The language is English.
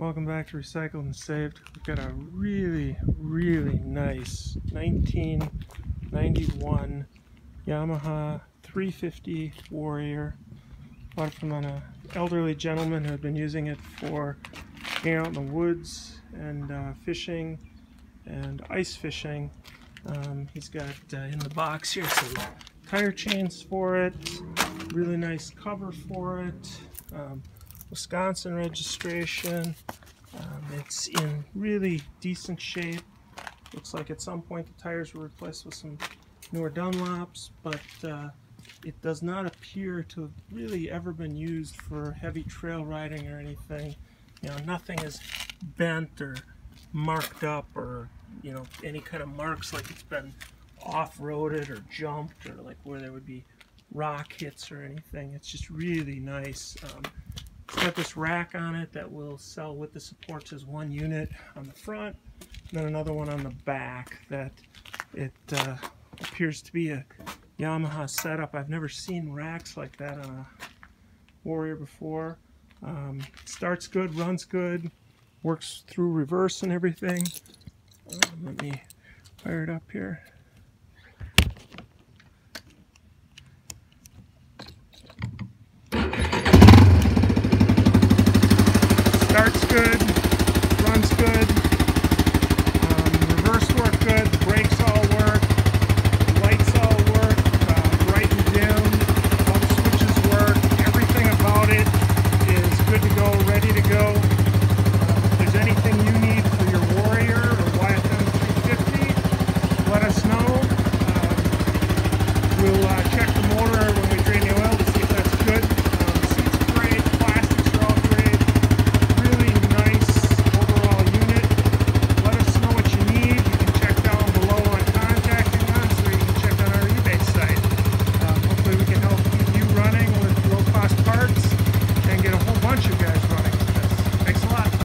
Welcome back to Recycled and Saved. We've got a really nice 1991 Yamaha 350 Warrior. Bought it from an elderly gentleman who had been using it for being out in the woods and fishing and ice fishing. He's got in the box here some tire chains for it, really nice cover for it, Wisconsin registration. It's in really decent shape. Looks like at some point the tires were replaced with some newer Dunlops, but it does not appear to have really ever been used for heavy trail riding or anything. You know, nothing is bent or marked up or, you know, any kind of marks like it's been off-roaded or jumped or like where there would be rock hits or anything. It's just really nice. It's got this rack on it that will sell with the supports as one unit on the front, and then another one on the back. That it appears to be a Yamaha setup. I've never seen racks like that on a Warrior before. Starts good, runs good, works through reverse and everything. Let me fire it up here.